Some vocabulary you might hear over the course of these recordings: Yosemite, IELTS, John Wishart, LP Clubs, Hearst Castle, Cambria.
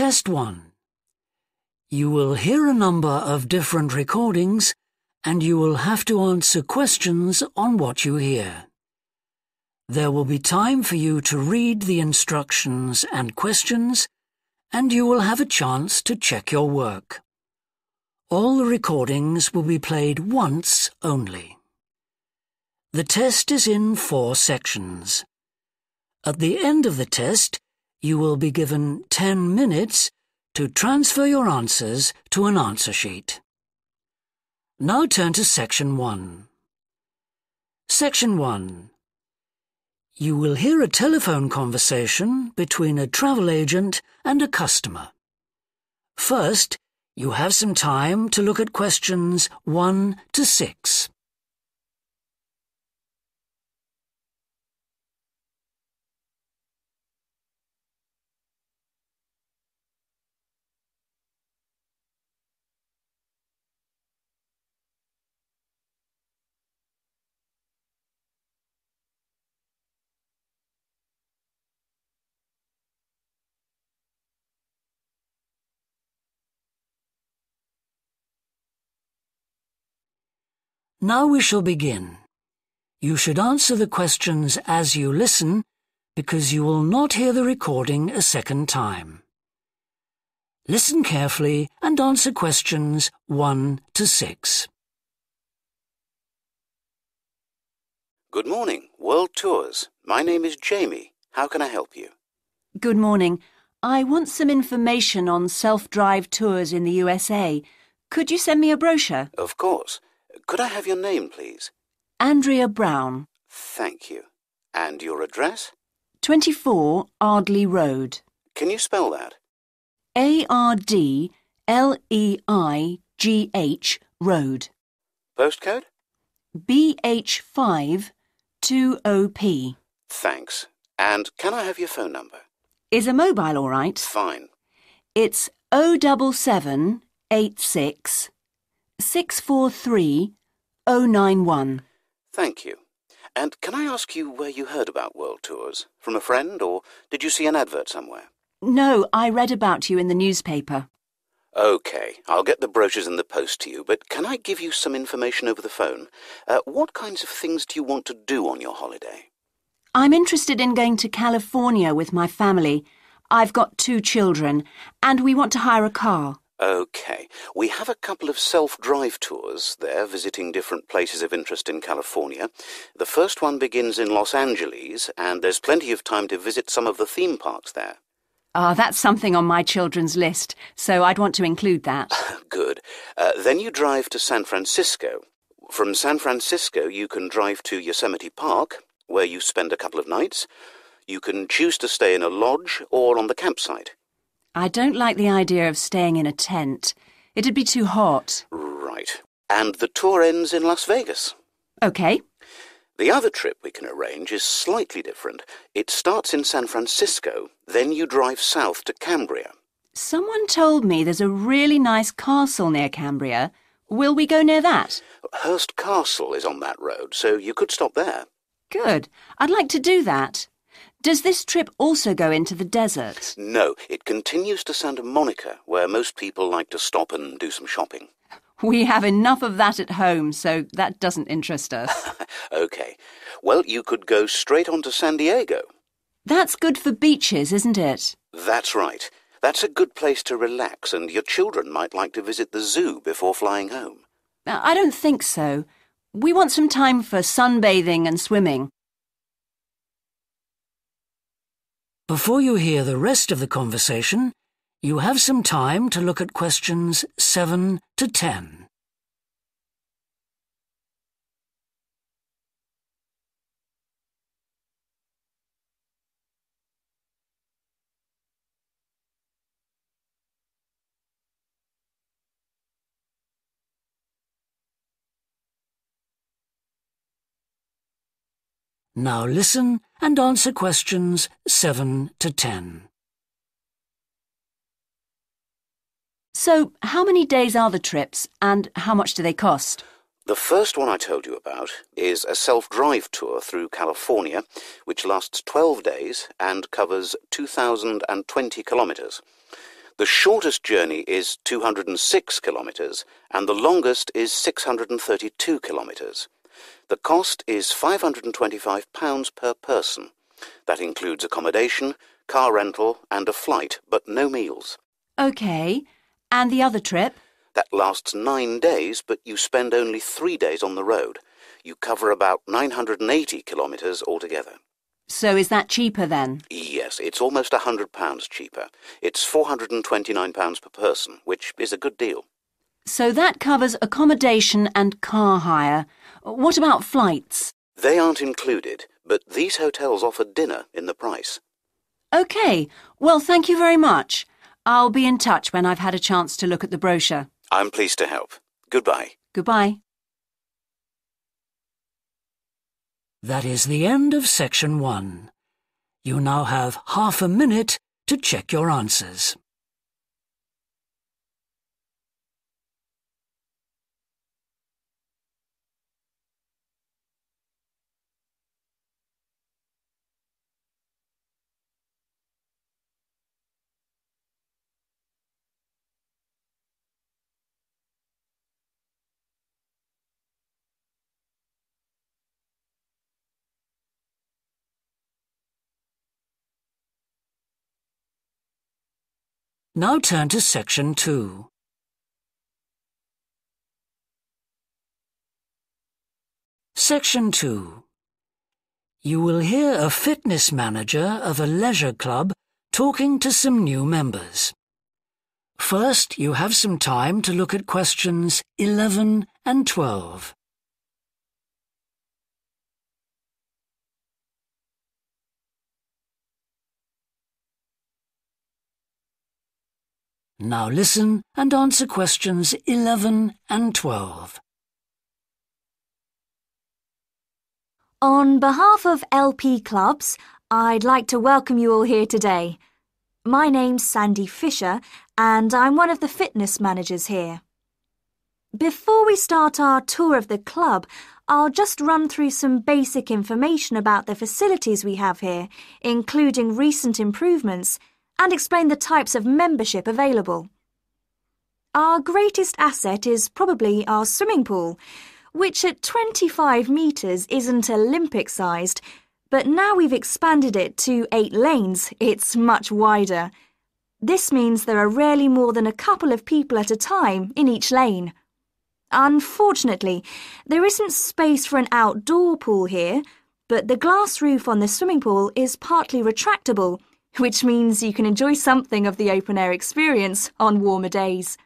Test 1. You will hear a number of different recordings and you will have to answer questions on what you hear. There will be time for you to read the instructions and questions, and you will have a chance to check your work. All the recordings will be played once only. The test is in 4 sections. At the end of the test, you will be given 10 minutes to transfer your answers to an answer sheet. Now turn to Section 1. Section 1. You will hear a telephone conversation between a travel agent and a customer. First, you have some time to look at questions 1 to 6. Now we shall begin. You should answer the questions as you listen, because you will not hear the recording a second time. Listen carefully and answer questions 1 to 6. Good morning, World Tours. My name is Jamie. How can I help you? Good morning. I want some information on self-drive tours in the USA. Could you send me a brochure? Of course. Could I have your name, please? Andrea Brown. Thank you. And your address? 24 Ardley Road. Can you spell that? A-R-D-L-E-I-G-H Road. Postcode? BH5 2OP. Thanks. And can I have your phone number? Is a mobile all right? Fine. It's 07786. 643-091. Thank you. And can I ask you where you heard about World Tours? From a friend, or did you see an advert somewhere? No, I read about you in the newspaper. OK, I'll get the brochures in the post to you, but can I give you some information over the phone? What kinds of things do you want to do on your holiday? I'm interested in going to California with my family. I've got 2 children, and we want to hire a car. OK. We have a couple of self-drive tours there, visiting different places of interest in California. The first one begins in Los Angeles, and there's plenty of time to visit some of the theme parks there. Ah, that's something on my children's list, so I'd want to include that. Good. Then you drive to San Francisco. From San Francisco, you can drive to Yosemite Park, where you spend a couple of nights. You can choose to stay in a lodge or on the campsite. I don't like the idea of staying in a tent. It'd be too hot. Right. And the tour ends in Las Vegas. OK. The other trip we can arrange is slightly different. It starts in San Francisco, then you drive south to Cambria. Someone told me there's a really nice castle near Cambria. Will we go near that? Hearst Castle is on that road, so you could stop there. Good. I'd like to do that. Does this trip also go into the desert? No, it continues to Santa Monica, where most people like to stop and do some shopping. We have enough of that at home, so that doesn't interest us. OK. Well, you could go straight on to San Diego. That's good for beaches, isn't it? That's right. That's a good place to relax, and your children might like to visit the zoo before flying home. I don't think so. We want some time for sunbathing and swimming. Before you hear the rest of the conversation, you have some time to look at questions 7 to 10. Now listen and answer questions 7 to 10. So, how many days are the trips and how much do they cost? The first one I told you about is a self-drive tour through California, which lasts 12 days and covers 2,020 kilometres. The shortest journey is 206 kilometers and the longest is 632 kilometers. The cost is £525 per person. That includes accommodation, car rental and a flight, but no meals. OK. And the other trip? That lasts 9 days, but you spend only 3 days on the road. You cover about 980 kilometres altogether. So is that cheaper then? Yes, it's almost £100 cheaper. It's £429 per person, which is a good deal. So that covers accommodation and car hire. What about flights? They aren't included, but these hotels offer dinner in the price. OK, well, thank you very much. I'll be in touch when I've had a chance to look at the brochure. I'm pleased to help. Goodbye. Goodbye. That is the end of Section 1. You now have half a minute to check your answers. Now turn to Section 2. Section 2. You will hear a fitness manager of a leisure club talking to some new members. First, you have some time to look at questions 11 and 12. Now listen and answer questions 11 and 12. On behalf of LP Clubs, I'd like to welcome you all here today. My name's Sandy Fisher and I'm one of the fitness managers here. Before we start our tour of the club, I'll just run through some basic information about the facilities we have here, including recent improvements, and explain the types of membership available. Our greatest asset is probably our swimming pool, which at 25 metres isn't Olympic-sized, but now we've expanded it to 8 lanes, it's much wider. This means there are rarely more than a couple of people at a time in each lane. Unfortunately, there isn't space for an outdoor pool here, but the glass roof on the swimming pool is partly retractable, which means you can enjoy something of the open-air experience on warmer days.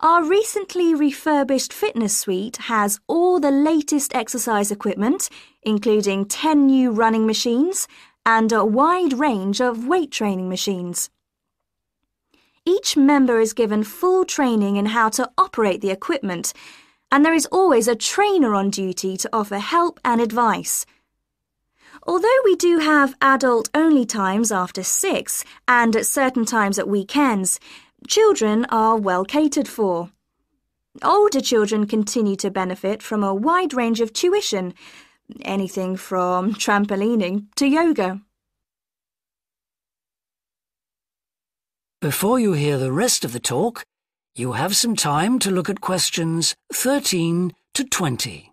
Our recently refurbished fitness suite has all the latest exercise equipment, including 10 new running machines and a wide range of weight training machines. Each member is given full training in how to operate the equipment, and there is always a trainer on duty to offer help and advice. Although we do have adult-only times after 6 and at certain times at weekends, children are well catered for. Older children continue to benefit from a wide range of tuition, anything from trampolining to yoga. Before you hear the rest of the talk, you have some time to look at questions 13 to 20.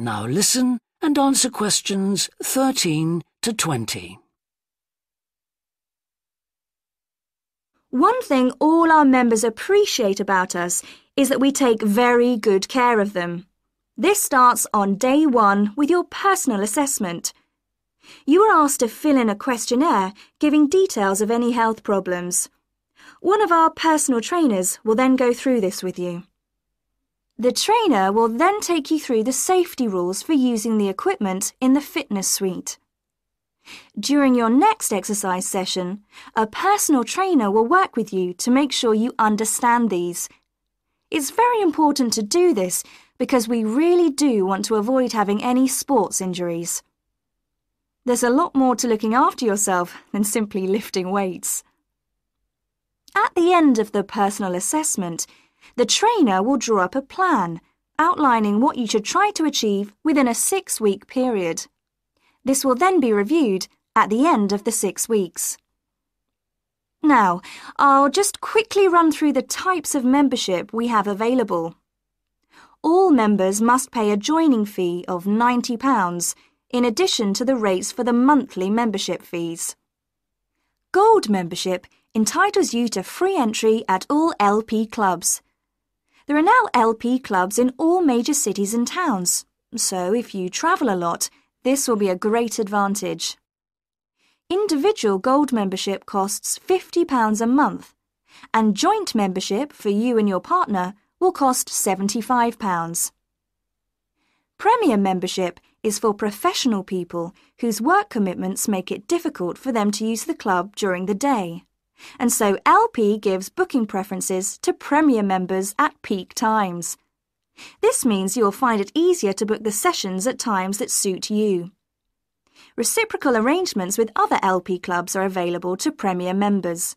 Now listen and answer questions 13 to 20. One thing all our members appreciate about us is that we take very good care of them. This starts on day 1 with your personal assessment. You are asked to fill in a questionnaire giving details of any health problems. One of our personal trainers will then go through this with you. The trainer will then take you through the safety rules for using the equipment in the fitness suite. During your next exercise session, a personal trainer will work with you to make sure you understand these. It's very important to do this because we really do want to avoid having any sports injuries. There's a lot more to looking after yourself than simply lifting weights. At the end of the personal assessment, the trainer will draw up a plan, outlining what you should try to achieve within a 6-week period. This will then be reviewed at the end of the 6 weeks. Now, I'll just quickly run through the types of membership we have available. All members must pay a joining fee of £90, in addition to the rates for the monthly membership fees. Gold membership entitles you to free entry at all LP clubs. There are now LP clubs in all major cities and towns, so if you travel a lot, this will be a great advantage. Individual gold membership costs £50 a month, and joint membership for you and your partner will cost £75. Premier membership is for professional people whose work commitments make it difficult for them to use the club during the day. And so LP gives booking preferences to Premier members at peak times. This means you'll find it easier to book the sessions at times that suit you. Reciprocal arrangements with other LP clubs are available to Premier members.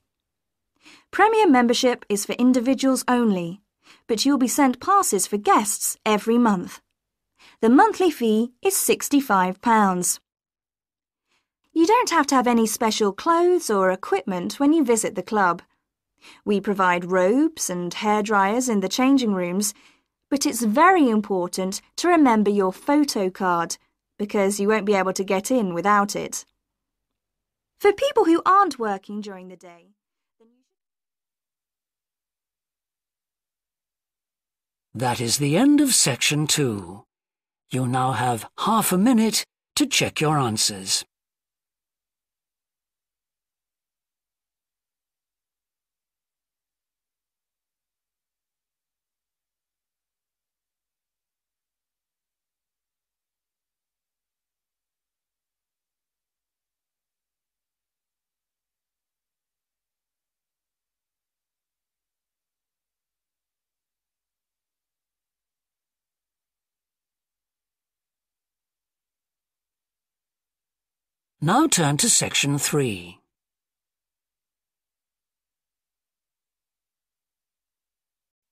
Premier membership is for individuals only, but you'll be sent passes for guests every month. The monthly fee is £65. You don't have to have any special clothes or equipment when you visit the club. We provide robes and hairdryers in the changing rooms, but it's very important to remember your photo card because you won't be able to get in without it. For people who aren't working during the day, that is the end of section 2. You now have half a minute to check your answers. Now turn to section 3.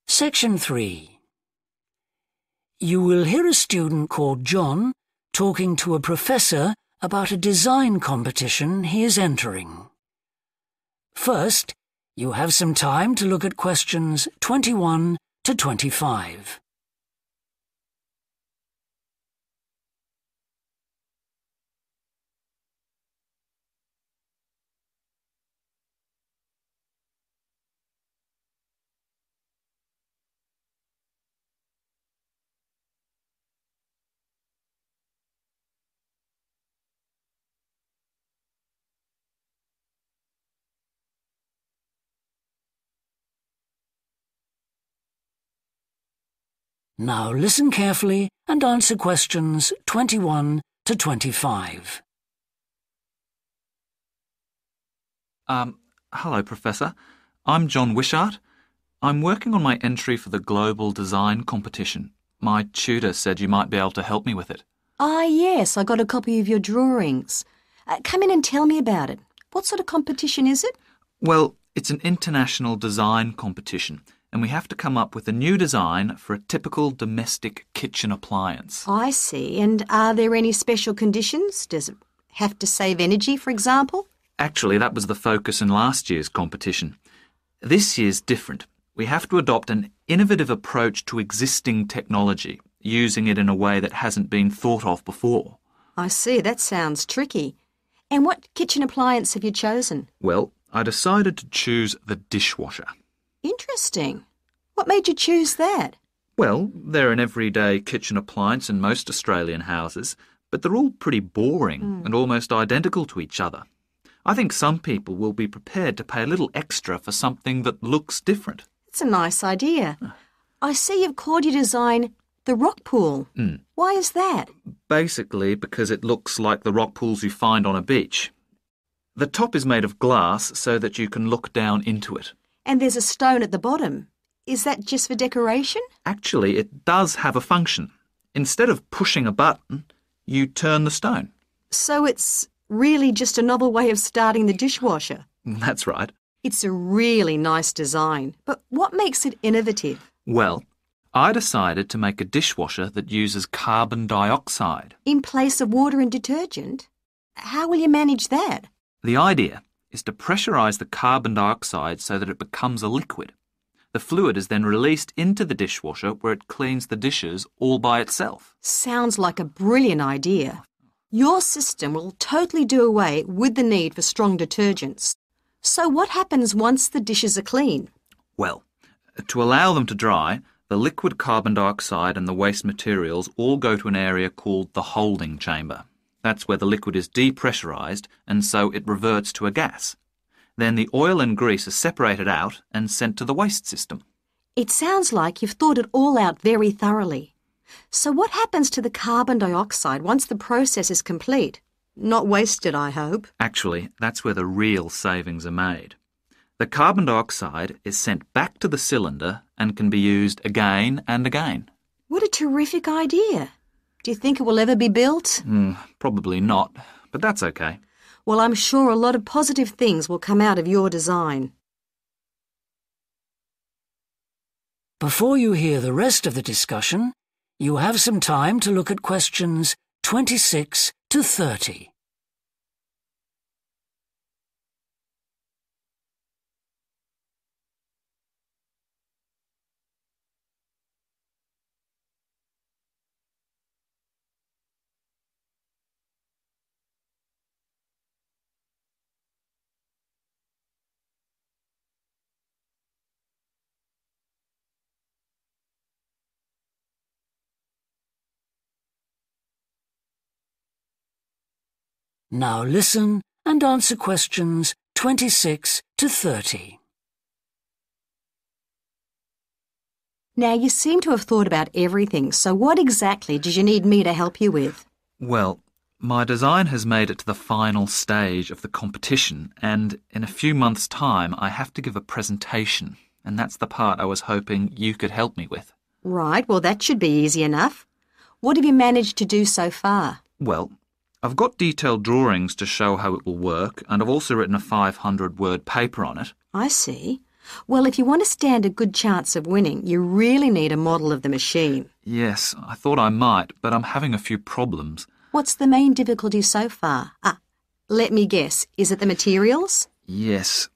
Section 3. You will hear a student called John talking to a professor about a design competition he is entering. First, you have some time to look at questions 21 to 25. Now listen carefully and answer questions 21 to 25. Hello, Professor. I'm John Wishart. I'm working on my entry for the Global Design Competition. My tutor said you might be able to help me with it. Ah, yes, I got a copy of your drawings. Come in and tell me about it. What sort of competition is it? Well, it's an international design competition, and we have to come up with a new design for a typical domestic kitchen appliance. I see. And are there any special conditions? Does it have to save energy, for example? Actually, that was the focus in last year's competition. This year's different. We have to adopt an innovative approach to existing technology, using it in a way that hasn't been thought of before. I see. That sounds tricky. And what kitchen appliance have you chosen? Well, I decided to choose the dishwasher. Interesting. What made you choose that? Well, they're an everyday kitchen appliance in most Australian houses, but they're all pretty boring and almost identical to each other. I think some people will be prepared to pay a little extra for something that looks different. It's a nice idea. I see you've called your design the rock pool. Mm. Why is that? Basically because it looks like the rock pools you find on a beach. The top is made of glass so that you can look down into it. And there's a stone at the bottom. Is that just for decoration? Actually, it does have a function. Instead of pushing a button, you turn the stone. So it's really just a novel way of starting the dishwasher. That's right. It's a really nice design. But what makes it innovative? Well, I decided to make a dishwasher that uses carbon dioxide. In place of water and detergent? How will you manage that? The idea is to pressurise the carbon dioxide so that it becomes a liquid. The fluid is then released into the dishwasher where it cleans the dishes all by itself. Sounds like a brilliant idea. Your system will totally do away with the need for strong detergents. So what happens once the dishes are clean? Well, to allow them to dry, the liquid carbon dioxide and the waste materials all go to an area called the holding chamber. That's where the liquid is depressurised and so it reverts to a gas. Then the oil and grease are separated out and sent to the waste system. It sounds like you've thought it all out very thoroughly. So what happens to the carbon dioxide once the process is complete? Not wasted, I hope. Actually, that's where the real savings are made. The carbon dioxide is sent back to the cylinder and can be used again and again. What a terrific idea. Do you think it will ever be built? Probably not, but that's okay. Well, I'm sure a lot of positive things will come out of your design. Before you hear the rest of the discussion, you have some time to look at questions 26 to 30. Now listen and answer questions 26 to 30. Now you seem to have thought about everything, so what exactly did you need me to help you with? Well, my design has made it to the final stage of the competition, and in a few months' time I have to give a presentation, and that's the part I was hoping you could help me with. Right, well that should be easy enough. What have you managed to do so far? Well, I've got detailed drawings to show how it will work, and I've also written a 500-word paper on it. I see. Well, if you want to stand a good chance of winning, you really need a model of the machine. Yes, I thought I might, but I'm having a few problems. What's the main difficulty so far? Let me guess. Is it the materials? Yes.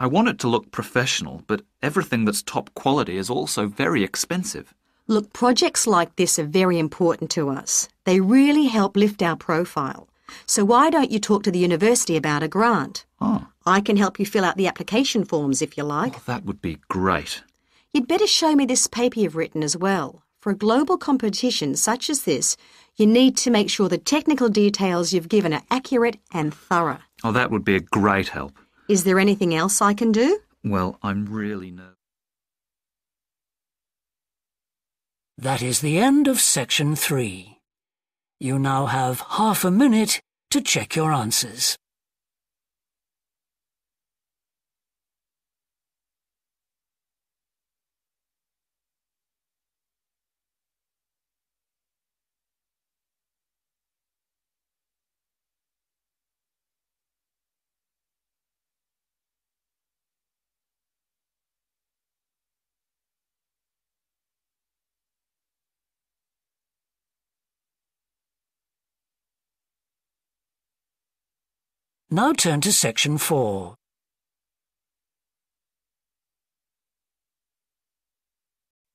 I want it to look professional, but everything that's top quality is also very expensive. Look, projects like this are very important to us. They really help lift our profile. So why don't you talk to the university about a grant? Oh. I can help you fill out the application forms if you like. Oh, that would be great. You'd better show me this paper you've written as well. For a global competition such as this, you need to make sure the technical details you've given are accurate and thorough. Oh, that would be a great help. Is there anything else I can do? Well, I'm really nervous. That is the end of Section 3. You now have half a minute to check your answers. Now turn to Section 4.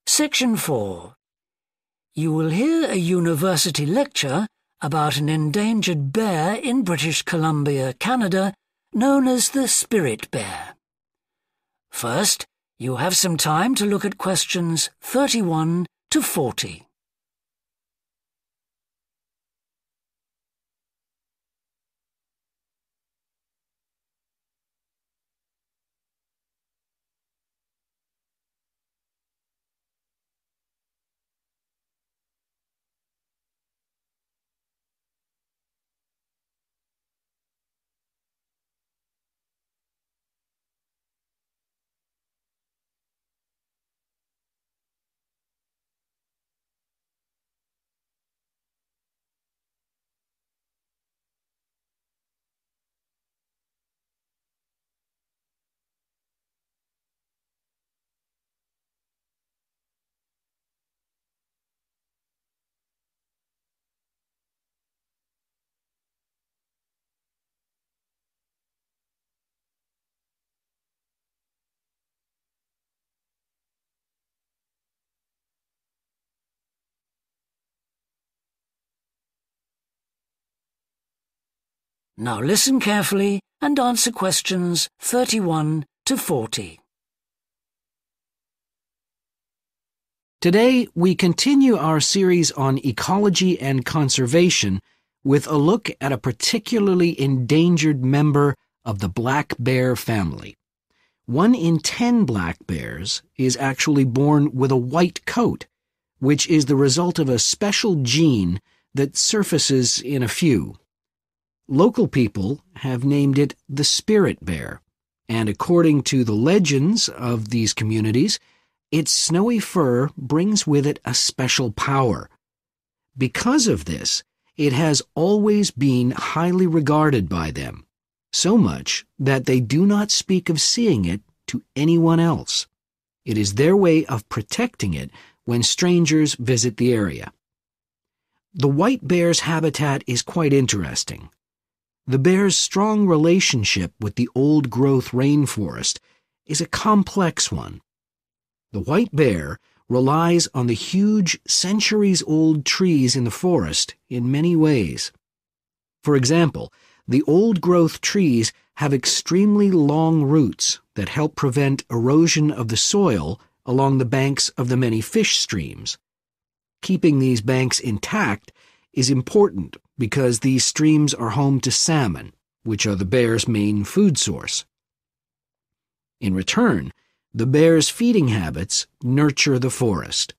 Section 4. You will hear a university lecture about an endangered bear in British Columbia, Canada, known as the spirit bear. First, you have some time to look at questions 31 to 40. Now listen carefully and answer questions 31 to 40. Today, we continue our series on ecology and conservation with a look at a particularly endangered member of the black bear family. 1 in 10 black bears is actually born with a white coat, which is the result of a special gene that surfaces in a few. Local people have named it the spirit bear, and according to the legends of these communities, its snowy fur brings with it a special power. Because of this, it has always been highly regarded by them, so much that they do not speak of seeing it to anyone else. It is their way of protecting it when strangers visit the area. The white bear's habitat is quite interesting. The bear's strong relationship with the old-growth rainforest is a complex one. The white bear relies on the huge, centuries-old trees in the forest in many ways. For example, the old-growth trees have extremely long roots that help prevent erosion of the soil along the banks of the many fish streams. Keeping these banks intact is important because these streams are home to salmon, which are the bear's main food source. In return, the bear's feeding habits nurture the forest.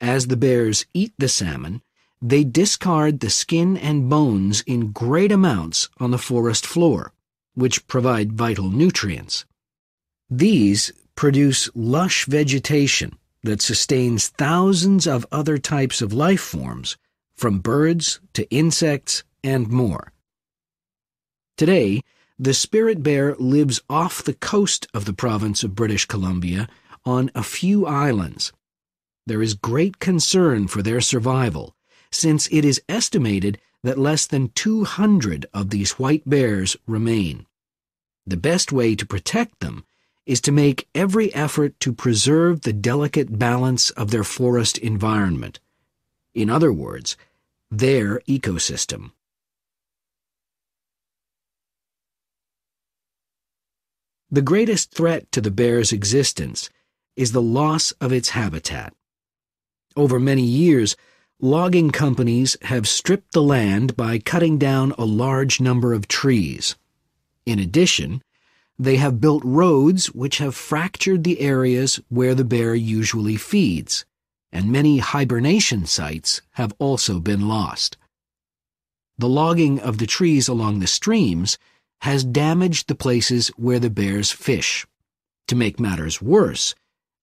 As the bears eat the salmon, they discard the skin and bones in great amounts on the forest floor, which provide vital nutrients. These produce lush vegetation that sustains thousands of other types of life forms, from birds to insects and more. Today, the spirit bear lives off the coast of the province of British Columbia on a few islands. There is great concern for their survival, since it is estimated that less than 200 of these white bears remain. The best way to protect them is to make every effort to preserve the delicate balance of their forest environment. In other words, their ecosystem. The greatest threat to the bear's existence is the loss of its habitat. Over many years, logging companies have stripped the land by cutting down a large number of trees. In addition, they have built roads which have fractured the areas where the bear usually feeds, and many hibernation sites have also been lost. The logging of the trees along the streams has damaged the places where the bears fish. To make matters worse,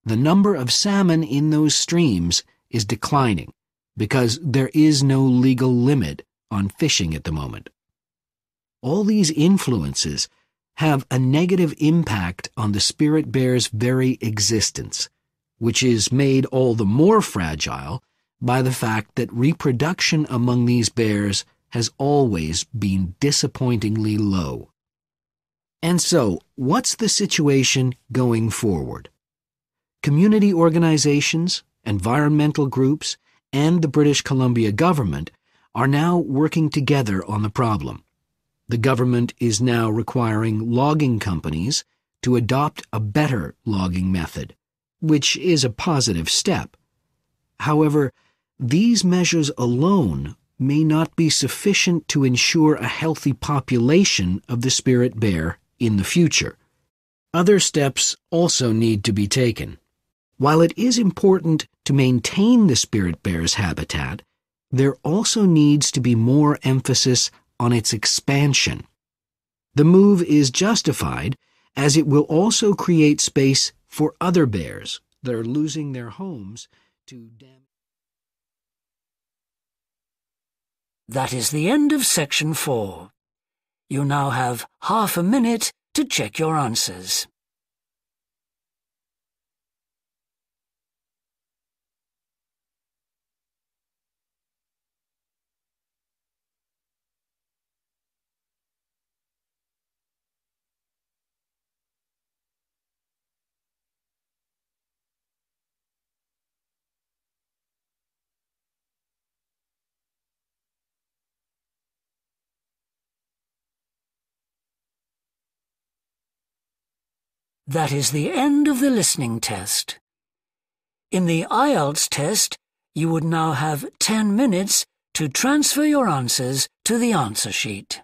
the number of salmon in those streams is declining because there is no legal limit on fishing at the moment. All these influences have a negative impact on the spirit bear's very existence, which is made all the more fragile by the fact that reproduction among these bears has always been disappointingly low. And so, what's the situation going forward? Community organizations, environmental groups, and the British Columbia government are now working together on the problem. The government is now requiring logging companies to adopt a better logging method, which is a positive step. However, these measures alone may not be sufficient to ensure a healthy population of the spirit bear in the future. Other steps also need to be taken. While it is important to maintain the spirit bear's habitat, there also needs to be more emphasis on its expansion. The move is justified as it will also create space for other bears that are losing their homes to damage. That is the end of Section 4. You now have half a minute to check your answers. That is the end of the listening test. In the IELTS test, you would now have 10 minutes to transfer your answers to the answer sheet.